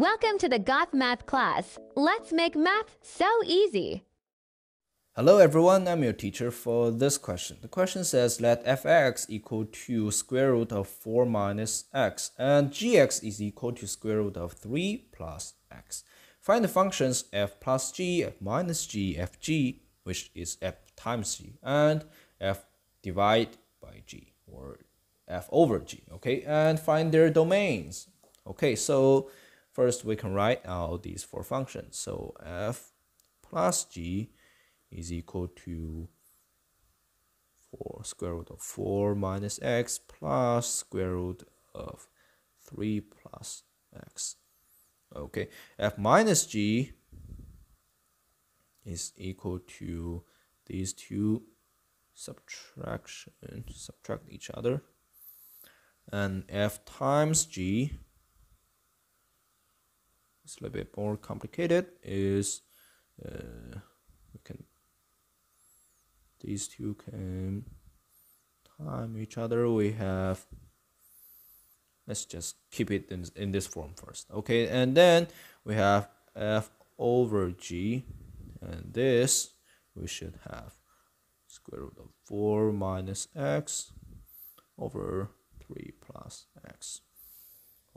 Welcome to the Gauthmath class. Let's make math so easy. Hello everyone, I'm your teacher for this question. The question says let fx equal to square root of 4 minus x and gx is equal to square root of 3 plus x. Find the functions f plus g, f minus g, fg, which is f times g, and f divided by g or f over g, okay, and find their domains. Okay, so first we can write out these four functions. So f plus g is equal to 4 square root of 4 minus x plus square root of 3 plus x. Okay, f minus g is equal to these two subtract each other, and f times g, it's a little bit more complicated, is these two can time each other. We have, let's just keep it in this form first, okay, and then we have f over g, and this we should have square root of 4 minus x over 3 plus x.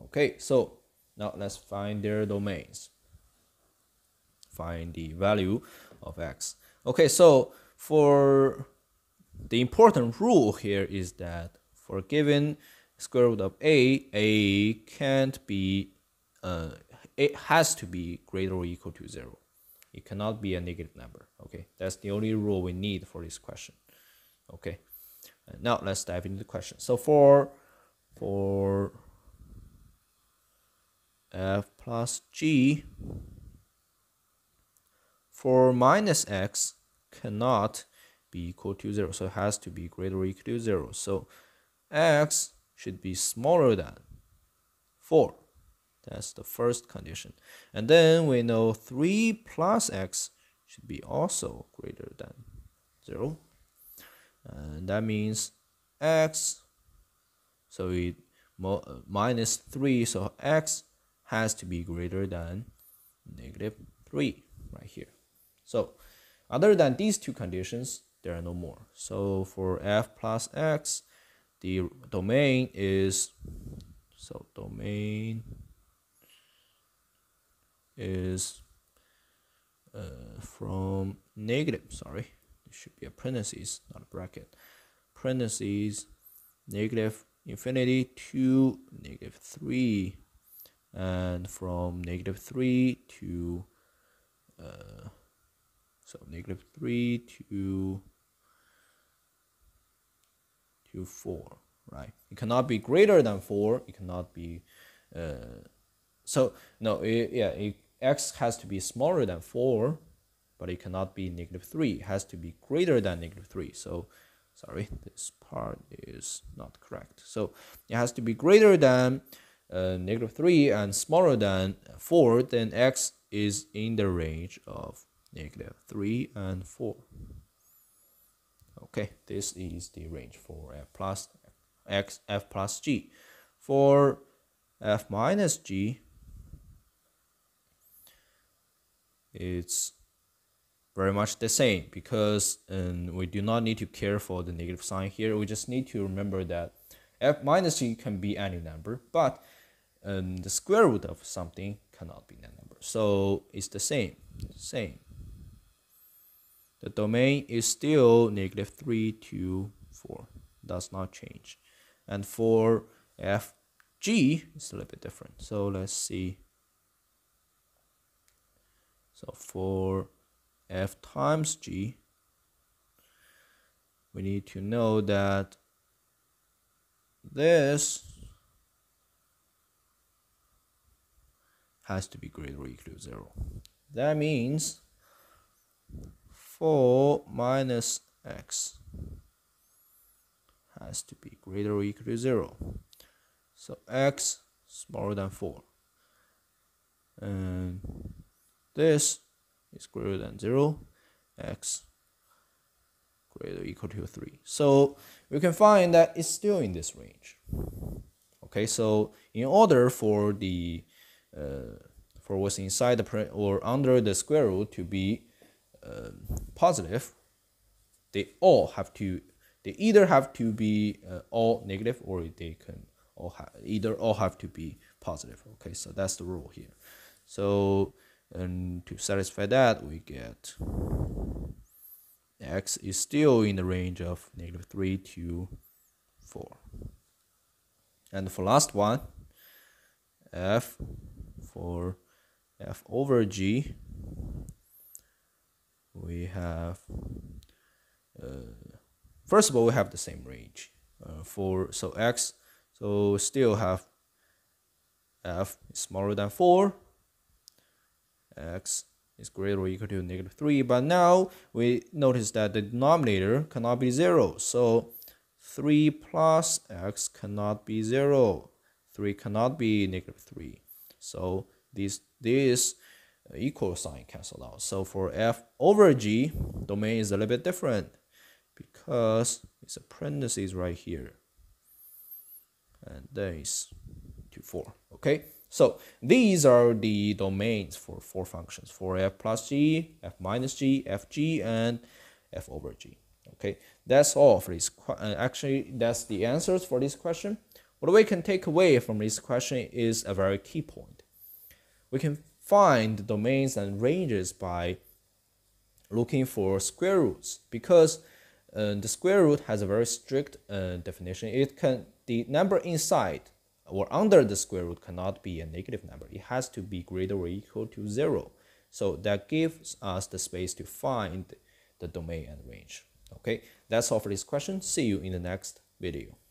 Okay, so now let's find their domains, find the value of x. Okay, so for the important rule here is that for given square root of a can't be, it has to be greater or equal to 0. It cannot be a negative number. Okay, that's the only rule we need for this question. Okay, and now let's dive into the question. So for f plus g, 4 minus x cannot be equal to 0, so it has to be greater or equal to 0, so x should be smaller than 4. That's the first condition. And then we know 3 plus x should be also greater than 0, and that means x, so it minus 3, so x has to be greater than negative 3 right here. So other than these two conditions, there are no more. So for f plus x, the domain is, so domain is from negative, sorry, it should be a parenthesis, not a bracket, parenthesis, negative infinity to negative 3, and from negative 3 to so negative 3 to 4, right? It cannot be greater than 4. It cannot be, x has to be smaller than 4, but it cannot be negative 3. It has to be greater than negative 3. So, sorry, this part is not correct. So it has to be greater than negative 3 and smaller than 4. Then x is in the range of negative 3 and 4. Okay, this is the range for f plus g. For f minus g, it's very much the same, because we do not need to care for the negative sign here. We just need to remember that f minus g can be any number, but the square root of something cannot be that number. So it's the same. The domain is still negative 3 to 4, does not change. And for fg, it's a little bit different. So let's see. So for f times g, we need to know that this has to be greater or equal to 0. That means 4 minus x has to be greater or equal to 0. So x smaller than 4. And this is greater than 0. X greater or equal to 3. So we can find that it's still in this range. Okay, so in order for the for what's inside the or under the square root to be positive, they all have to, they either have to be all negative, or they can all have to be positive. Okay, so that's the rule here. So and to satisfy that, we get x is still in the range of -3 to 4. And for last one, f for f over g, we have first of all we have the same range for so x, so still have f is smaller than 4, x is greater or equal to -3, but now we notice that the denominator cannot be 0, so 3 plus x cannot be 0, 3 cannot be -3, so this equal sign cancel out. So for f over g, domain is a little bit different because it's a parenthesis right here, and that is to 4. Okay, so these are the domains for 4 functions: for f plus g, f minus g, fg, and f over g. Okay, that's all for this. Actually, that's the answers for this question. What we can take away from this question is a very key point. We can find domains and ranges by looking for square roots, because the square root has a very strict definition. It can, the number inside or under the square root cannot be a negative number. It has to be greater or equal to 0. So that gives us the space to find the domain and range. Okay, that's all for this question. See you in the next video.